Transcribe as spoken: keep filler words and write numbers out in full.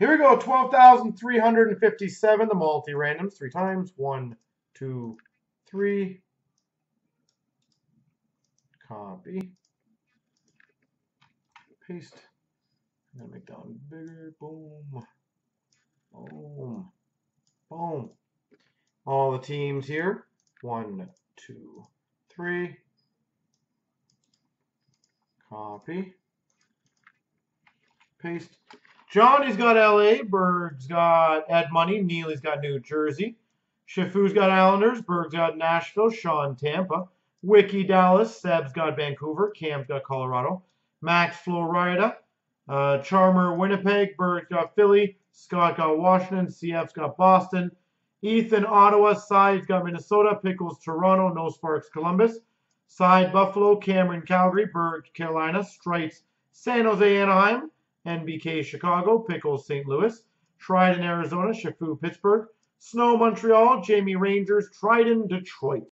Here we go, twelve thousand three hundred fifty-seven, the multi-randoms, three times, one, two, three, copy, paste, I'm gonna make that one bigger, boom, boom, boom. All the teams here, one, two, three, copy, paste. Johnny's got L A, Berg's got Ed Money, Neely's got New Jersey, Shifu's got Islanders, Berg's got Nashville, Sean Tampa, Wiki Dallas, Seb's got Vancouver, Cam's got Colorado, Max Florida, uh, Charmer Winnipeg, Berg's got Philly, Scott got Washington, C F's got Boston, Ethan Ottawa, Side's got Minnesota, Pickles Toronto, No Sparks Columbus, Side Buffalo, Cameron Calgary, Berg Carolina, Stripes San Jose Anaheim, N B K Chicago, Pickles Saint Louis, Trident Arizona, Shifu Pittsburgh, Snow Montreal, Jamie Rangers, Trident Detroit.